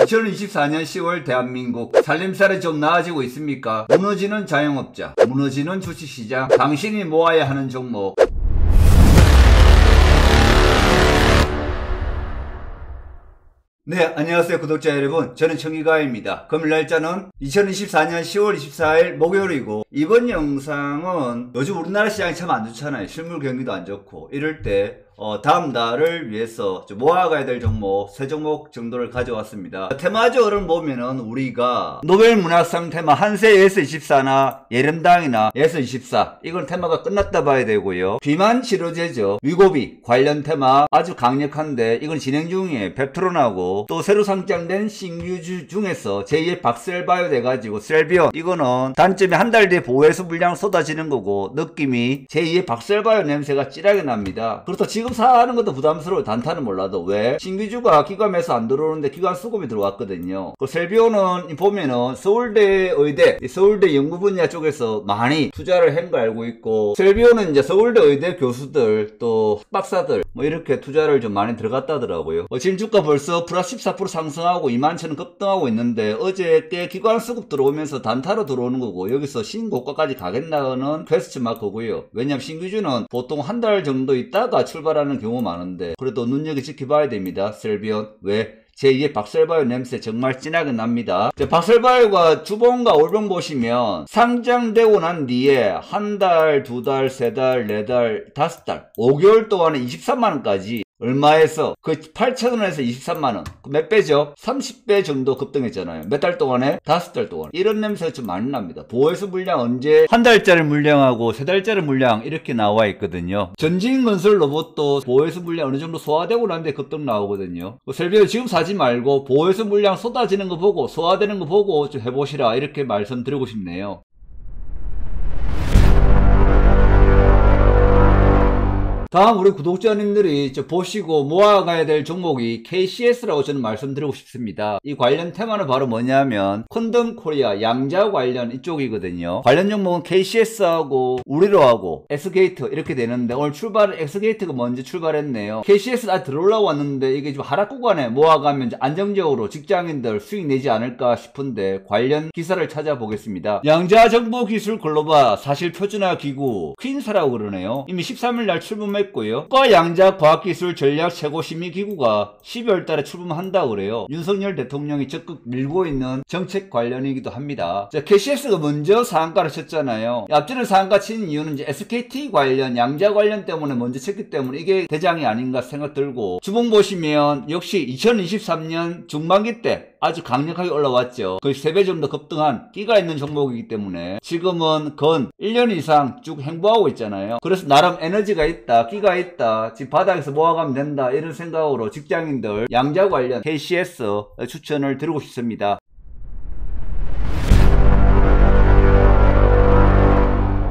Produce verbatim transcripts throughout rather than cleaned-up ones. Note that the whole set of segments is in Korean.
이천이십사년 시월 대한민국 살림살이 좀 나아지고 있습니까? 무너지는 자영업자, 무너지는 주식시장, 당신이 모아야 하는 종목. 네, 안녕하세요 구독자 여러분, 저는 천기가이입니다. 금일 날짜는 이천이십사년 시월 이십사일 목요일이고, 이번 영상은 요즘 우리나라 시장이 참 안 좋잖아요. 실물 경기도 안 좋고, 이럴 때 어, 다음 달을 위해서 좀 모아가야 될 종목 세 종목 정도를 가져왔습니다. 테마적으로 보면은 우리가 노벨문학상 테마 한세 예스 이십사나 예름당이나 예스 이십사, 이건 테마가 끝났다 봐야 되고요. 비만치료제죠. 위고비 관련 테마 아주 강력한데 이건 진행 중에 벡트론하고, 또 새로 상장된 신규주 중에서 제이의 박셀바이오 돼가지고 셀비온, 이거는 단점이 한 달 뒤에 보호해서 물량 쏟아지는 거고, 느낌이 제이의 박셀바이오 냄새가 찌라게 납니다. 그렇다 지금 지금 사는 것도 부담스러워. 단타는 몰라도. 왜? 신규주가 기관에서 안 들어오는데 기관 수급이 들어왔거든요. 그 셀비오는 보면은 서울대 의대, 서울대 연구 분야 쪽에서 많이 투자를 한 거 알고 있고, 셀비오는 이제 서울대 의대 교수들 또 박사들 뭐 이렇게 투자를 좀 많이 들어갔다더라고요. 어, 지금 주가 벌써 플러스 십사 퍼센트 상승하고 이만 천 원 급등하고 있는데, 어제 때 기관 수급 들어오면서 단타로 들어오는 거고, 여기서 신고가까지 가겠나는 퀘스천 마크고요. 왜냐면 신규주는 보통 한 달 정도 있다가 출발 하는 경우 많은데, 그래도 눈여겨 지켜봐야 됩니다. 셀비온. 왜? 제이의 박셀바이오 냄새 정말 진하게 납니다. 박셀바이오가 주봉과 월봉 보시면 상장되고 난 뒤에 한 달, 두 달, 세 달, 네 달, 다섯 달, 오 개월 동안에 이십삼만 원까지 얼마에서 그 팔천 원에서 이십삼만 원, 몇 배죠? 삼십 배 정도 급등했잖아요. 몇 달 동안에? 다섯 달 동안. 이런 냄새가 좀 많이 납니다. 보호해서 물량 언제 한 달짜리 물량하고 세 달짜리 물량 이렇게 나와 있거든요. 전진건설 로봇도 보호해서 물량 어느 정도 소화되고 난데 급등 나오거든요. 셀비오 지금 사지 말고 보호해서 물량 쏟아지는 거 보고 소화되는 거 보고 좀 해보시라, 이렇게 말씀드리고 싶네요. 다음 우리 구독자님들이 보시고 모아가야 될 종목이 케이씨에스라고 저는 말씀드리고 싶습니다. 이 관련 테마는 바로 뭐냐면 퀀텀 코리아 양자 관련 이쪽이거든요. 관련 종목은 케이씨에스하고 우리로하고 에스케이트 이렇게 되는데, 오늘 출발은 에스케이트가 먼저 출발했네요. 케이씨에스 아직 들어올라고 왔는데 이게 좀 하락 구간에 모아가면 안정적으로 직장인들 수익 내지 않을까 싶은데, 관련 기사를 찾아보겠습니다. 양자 정보기술 글로바 사실 표준화 기구 퀸사라고 그러네요. 이미 십삼일 날 출범했 고요. 국가양자과학기술 전략최고심의기구가 십이월 달에 출범한다고 그래요. 윤석열 대통령이 적극 밀고 있는 정책 관련이기도 합니다. 자, 케이씨에스가 먼저 상한가를 쳤잖아요. 앞전에 상한가 친 이유는 이제 에스케이티 관련, 양자 관련 때문에 먼저 쳤기 때문에 이게 대장이 아닌가 생각 들고, 주봉 보시면 역시 이천이십삼년 중반기 때 아주 강력하게 올라왔죠. 거의 세 배 정도 급등한 끼가 있는 종목이기 때문에 지금은 건 일 년 이상 쭉 행보하고 있잖아요. 그래서 나름 에너지가 있다, 끼가 있다, 지금 바닥에서 모아가면 된다, 이런 생각으로 직장인들 양자 관련 케이씨에스 추천을 드리고 싶습니다.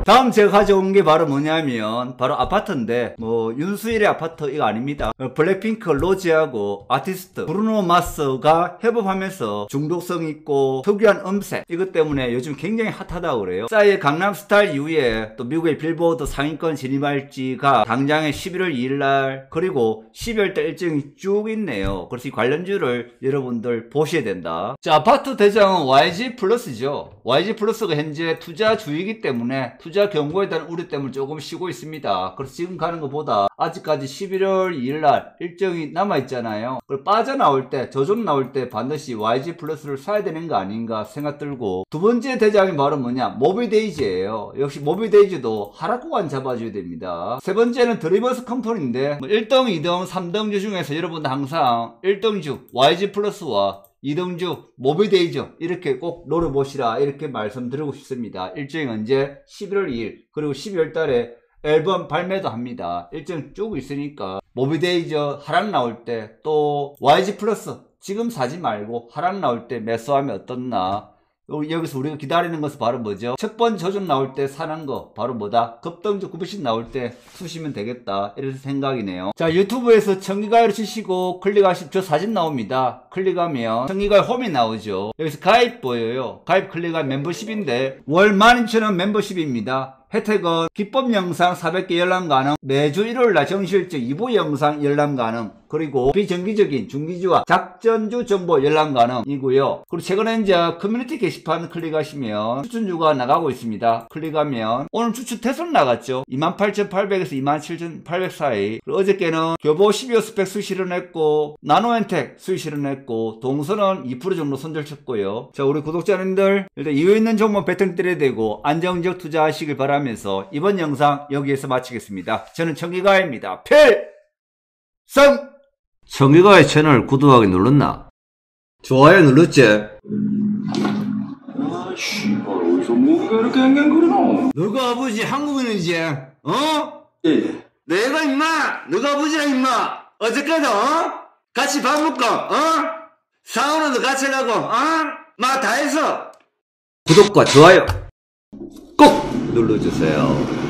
다음 제가 가져온 게 바로 뭐냐면 바로 아파트인데, 뭐 윤수일의 아파트 이거 아닙니다. 블랙핑크 로지하고 아티스트 브루노 마스가 협업하면서 중독성 있고 특유한 음색, 이것 때문에 요즘 굉장히 핫하다고 그래요. 싸이의 강남스타일 이후에 또 미국의 빌보드 상위권 진입할지가 당장에 십일월 이일날, 그리고 십이월 달 일정이 쭉 있네요. 그래서 이 관련주를 여러분들 보셔야 된다. 자, 아파트 대장은 와이지플러스죠. 와이지플러스가 현재 투자 주의이기 때문에 투자 경고에 대한 우려 때문에 조금 쉬고 있습니다. 그래서 지금 가는 것보다 아직까지 십일월 이일날 일정이 남아있잖아요. 그걸 빠져나올 때, 조정 나올 때 반드시 와이지플러스를 사야 되는 거 아닌가 생각 들고, 두 번째 대장이 바로 뭐냐, 모비데이즈예요. 역시 모비데이즈도 하락 구간 잡아줘야 됩니다. 세 번째는 드리버스 컴퍼니인데, 일등, 이등, 삼등주 중에서 여러분들 항상 일등주 와이지플러스와 이등주 모비데이즈 이렇게 꼭 노려보시라, 이렇게 말씀드리고 싶습니다. 일정이 언제? 십일월 이일, 그리고 십이월 달에 앨범 발매도 합니다. 일정 쭉 있으니까 모비데이즈 하락 나올 때, 또 와이지 플러스 지금 사지 말고 하락 나올 때 매수하면 어떻나. 여기서 우리가 기다리는 것은 바로 뭐죠? 첫 번째 조정 나올 때 사는 거 바로 뭐다? 급등주 구백씩 나올 때 수시면 되겠다, 이런 생각이네요. 자, 유튜브에서 천기가이를 치시고 클릭하시면 저 사진 나옵니다. 클릭하면 천기가이 홈이 나오죠. 여기서 가입 보여요. 가입 클릭하면 멤버십인데 월 만 이천 원 멤버십입니다. 혜택은 기법 영상 사백 개 열람 가능, 매주 일요일날 정시일주 이 부 영상 열람 가능, 그리고 비정기적인 중기주와 작전주 정보 열람 가능이고요. 그리고 최근에 이제 커뮤니티 게시판 클릭하시면 추천주가 나가고 있습니다. 클릭하면 오늘 추천 태선 나갔죠. 이만 팔천팔백에서 이만 칠천팔백 사이. 그리고 어저께는 교보 십이 호 스펙 수익 실현했고, 나노엔텍 수익 실현했고, 동선은 이 퍼센트 정도 손절쳤고요. 자, 우리 구독자님들 일단 이유 있는 종목 배팅 때려야 되고 안정적 투자하시길 바라면서 이번 영상 여기에서 마치겠습니다. 저는 천기가이입니다. 필승! 천기가이 채널 구독하기 눌렀나? 좋아요 눌렀지? 아, 씨발, 어디서 뭔가 이렇게 앵앵거리노? 너가 아버지 한국인이지? 어? 예. 내가 임마! 너가 아버지야 임마! 어저께도, 어? 같이 밥 먹고, 어? 사우나도 같이 가고, 어? 막 다 해서! 구독과 좋아요 꼭 눌러주세요.